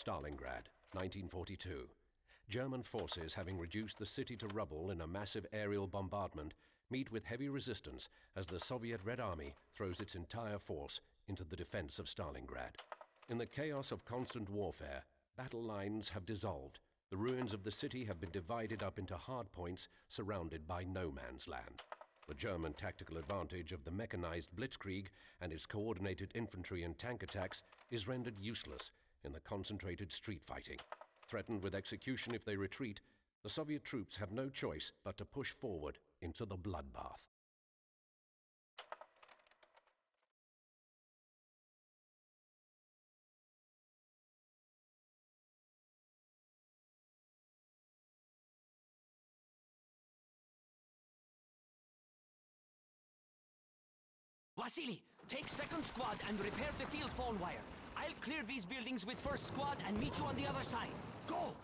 Stalingrad, 1942. German forces, having reduced the city to rubble in a massive aerial bombardment, meet with heavy resistance as the Soviet Red Army throws its entire force into the defense of Stalingrad. In the chaos of constant warfare, battle lines have dissolved. The ruins of the city have been divided up into hard points surrounded by no man's land. The German tactical advantage of the mechanized Blitzkrieg and its coordinated infantry and tank attacks is rendered useless in the concentrated street fighting. Threatened with execution if they retreat, the Soviet troops have no choice but to push forward into the bloodbath. Vasily, take second squad and repair the field phone wire. I'll clear these buildings with first squad and meet you on the other side. Go!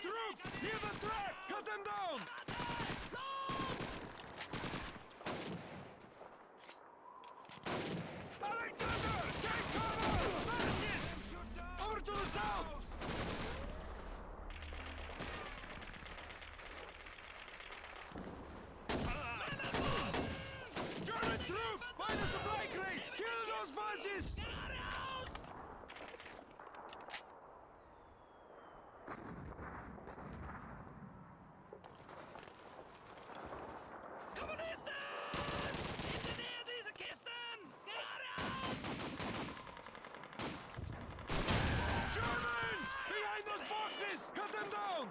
Troops! Hear the threat! Cut them down! Alexander! Take cover! Fascists! Over to the south! German troops! By the supply crate! Kill those fascists! Cut them down!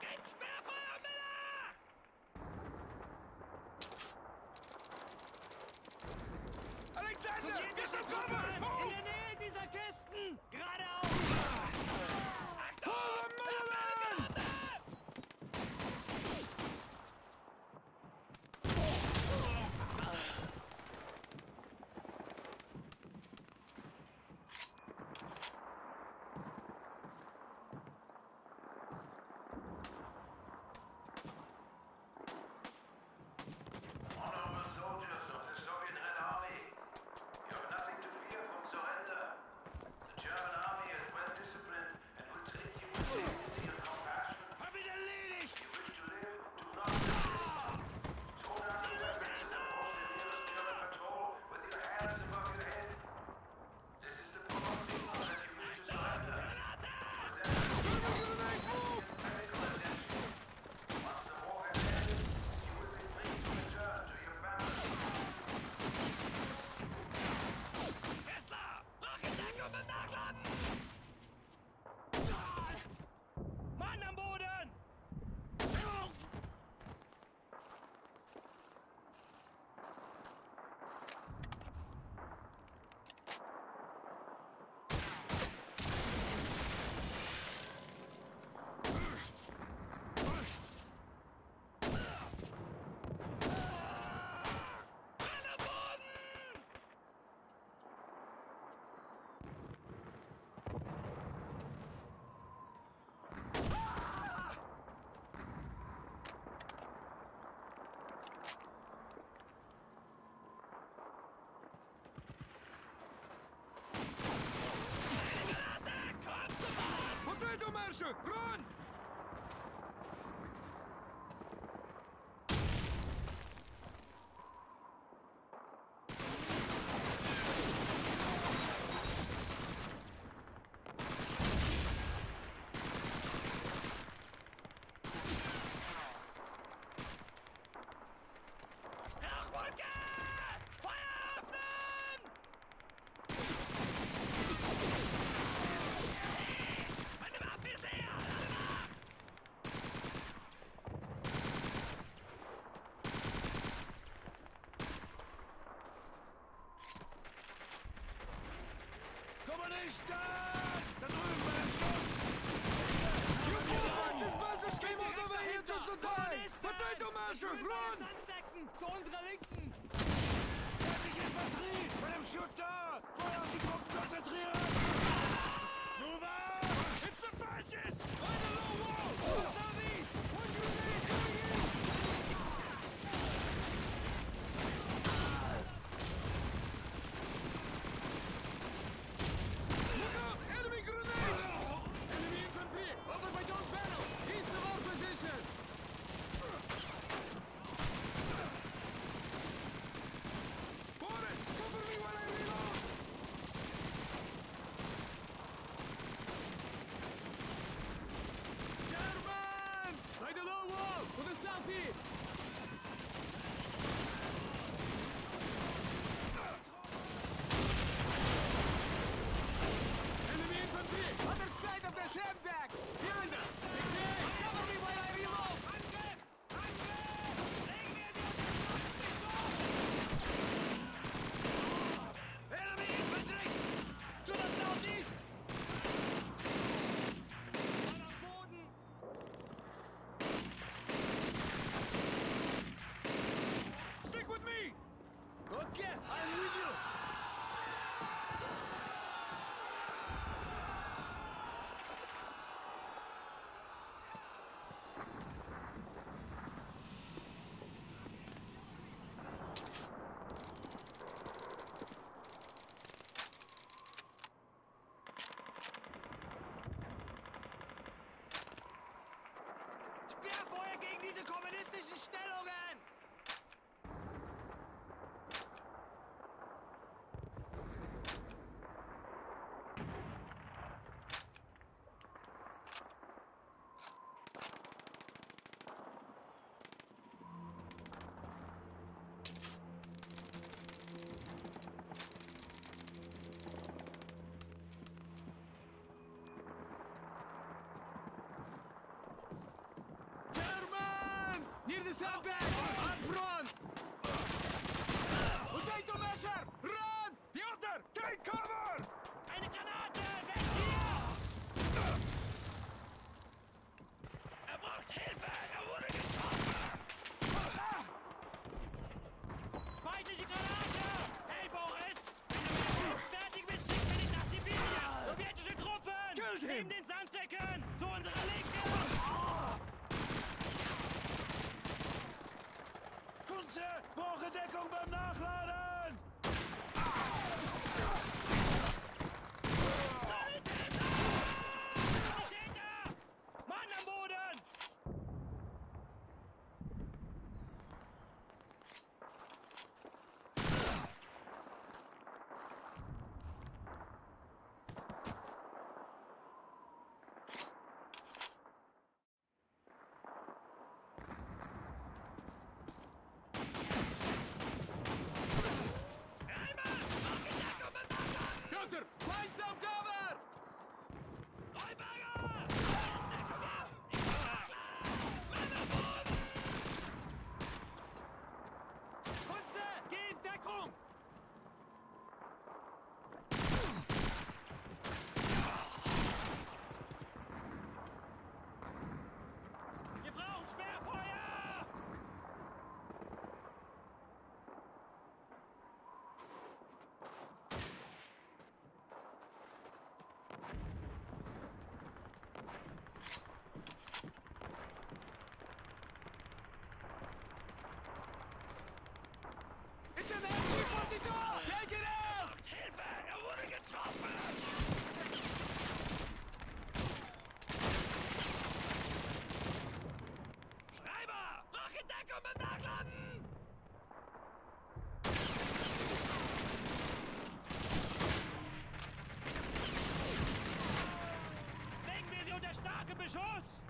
Kein Sperrfeuer, Miller! Alexander, gib den Trümmer! In der Nähe dieser Kisten! Geradeaus! Achtung! Hol den Miller an! Mann am Boden! Potato Masher, run! Zu unserer Linken! Fertig Infanterie! Bei dem Shooter! Feuer auf die Gruppen konzentrieren! Move up! It's the fascists! By the low wall! To the southeast! What do they do here? gegen diese kommunistischen Stellungen! Near the sandbag! On front! Potato Masher! Run! Piotr! Take cover! Eine Granate! Weg hier! Braucht Hilfe! Wurde getroffen! Feindliche Granate! Hey, Boris! Wenn du wieder fertig bist, schick mir dich nach Sibirien! Sowjetische Truppen! Neben den Sandsäcken! Zu unserer Linken! Brauche Deckung beim Nachladen! Soldaten! Mann am Boden! Find some cover! Neuberger! Mann am Boden! Panzer, geh in Deckung! Wir brauchen Sperrfeuer! Beschuss!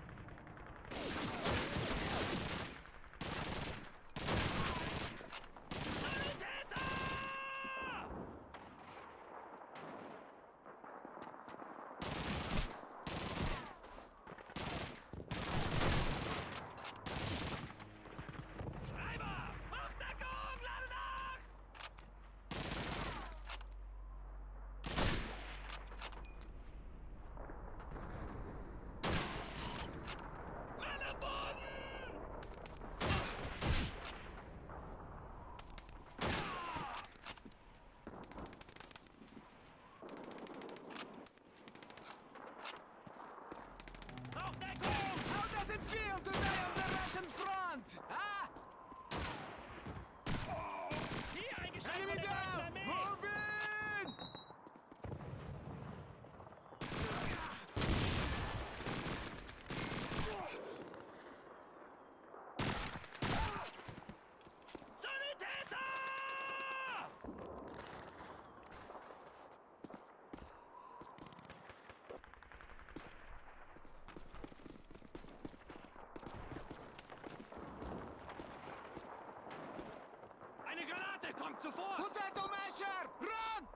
Kommt sofort! Potato Masher! Run!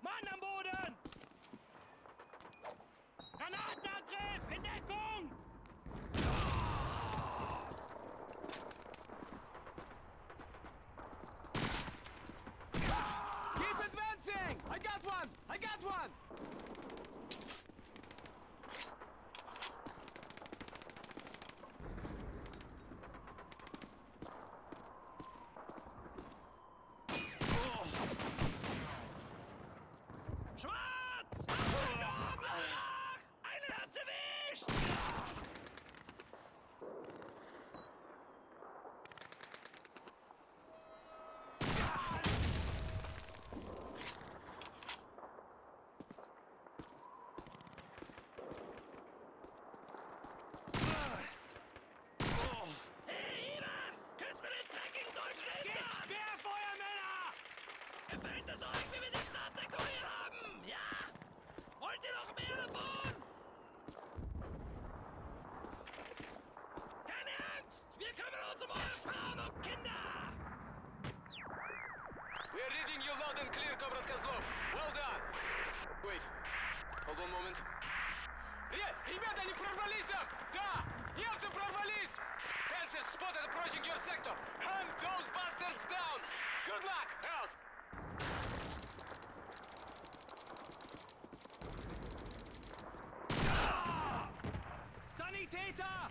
Mann am Boden! Granatangriff! In Deckung! Keep advancing! I got one! I got one! gefüllte Säulen, wie wir die Stadt dekoriert haben! Ja! Wollt ihr noch mehr davon? Keine Angst! Wir kümmern uns um eure Frauen und Kinder! We're reading you loud and clear, Comrade Kozlov! Well done! Wait, hold on a moment. Ребята, они прорвались там! Да! Немцы прорвались! Panzer spotted approaching your sector! Hunt those bastards down! Good luck, Elf! Sanitäter!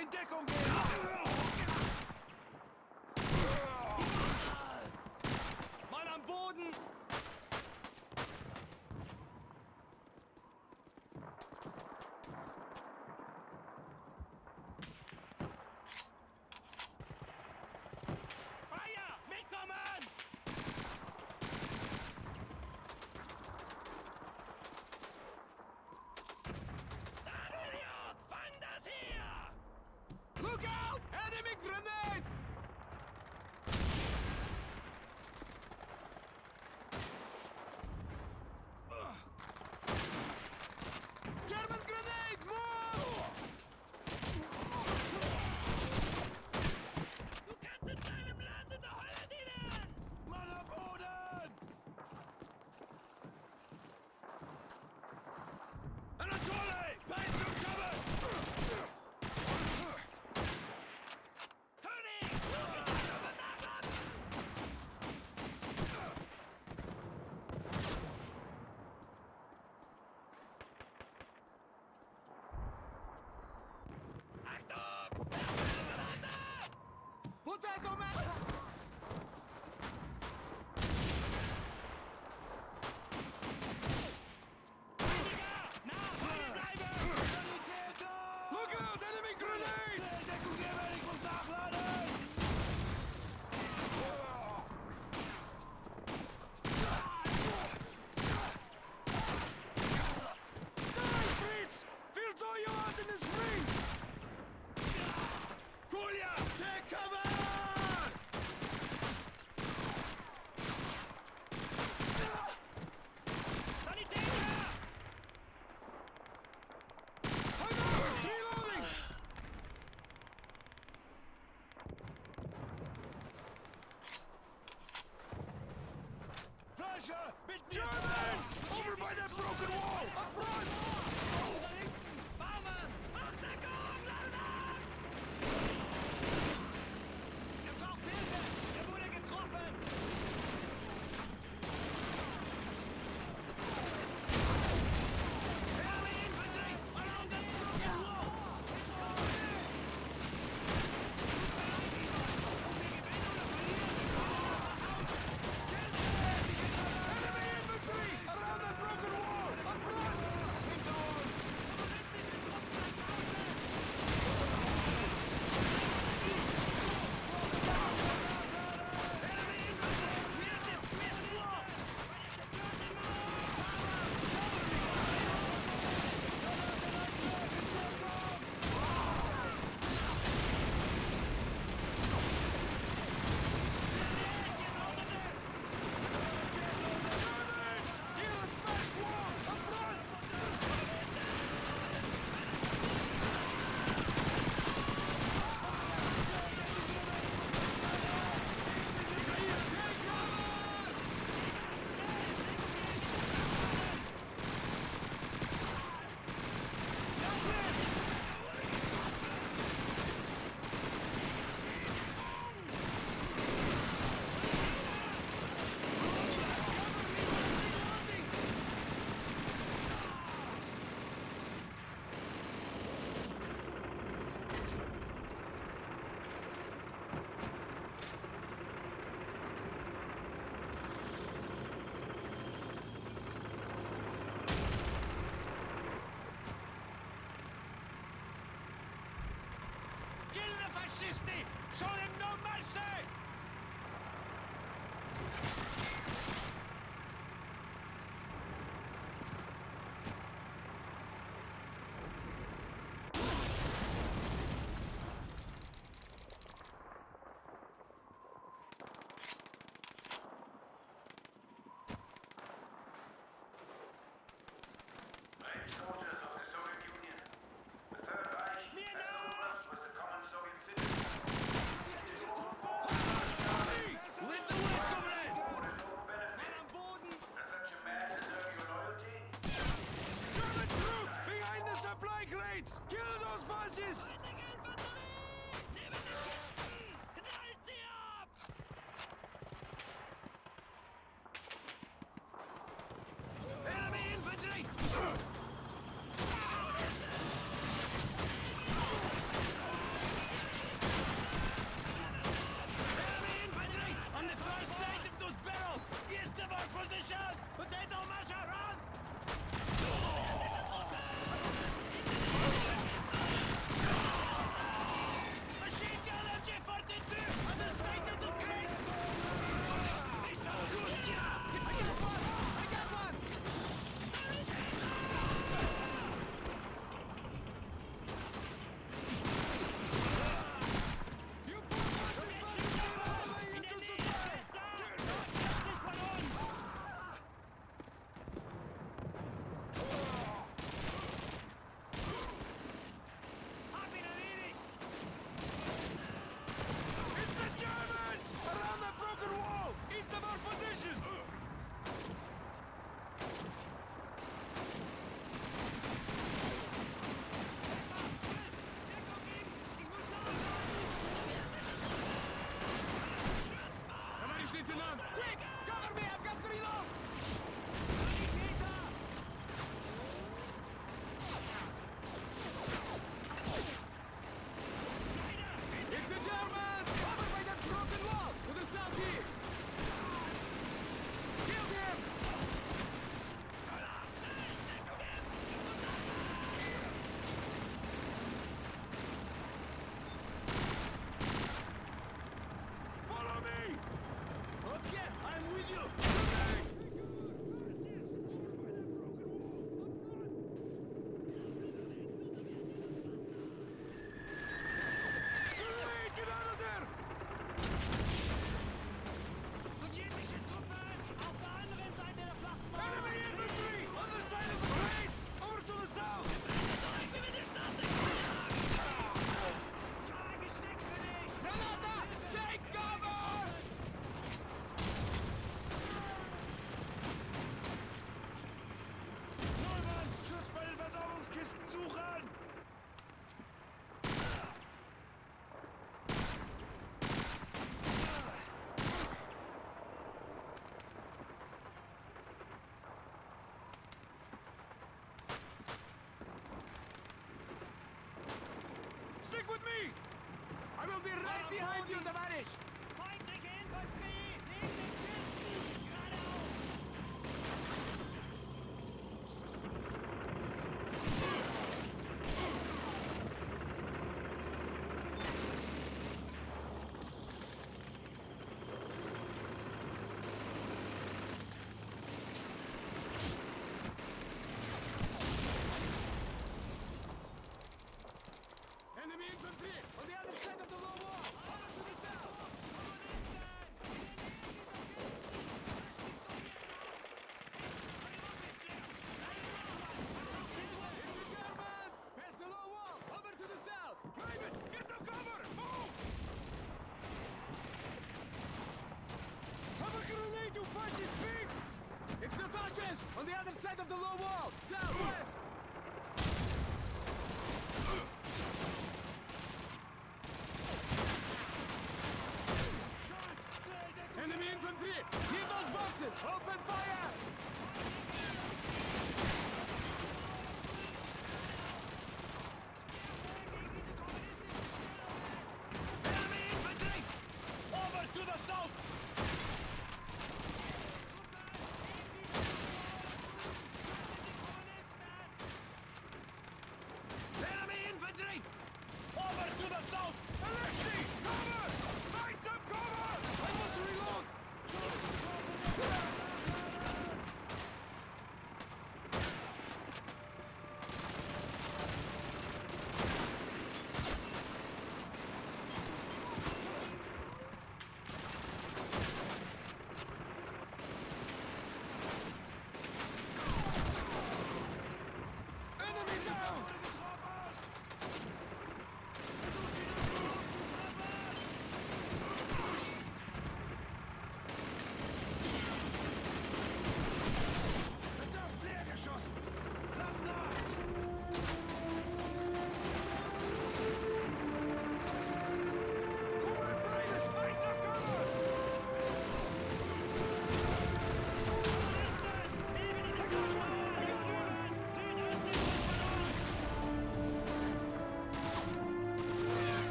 In Deckung gehen! Mann am Boden! Feuer! Mitkommen! Dann, Idiot! Fang das hier! Look out! Enemy grenade! German grenade! Move! Du kannst in deinem Land in der Hölle dienen! Mann am Boden! Anatole! Base to cover! Potato Masher! Look out! Enemy grenade! Die, Fritz! We'll throw you out in the spring! Julia, take cover! Germans! Over by that broken wall! Up front! Baumann! Mach Deckung! Leute! Braucht Hilfe! Wurde getroffen! Heavy infantry! Around that broken wall! Enemy infantry! Around that broken wall! Up front! Enemy infantry! We have dismissed the wall! Germans! Near the smashed wall! Up front! Kill the fascisti! Show them no mercy! Basis! Stick with me! I will be right behind you, товарищ! On the other side of the low wall, southwest! Enemy infantry! Hit those boxes! Open fire! Enemy infantry! Over to the south! Alexei! Cover! Find some cover! I must reload!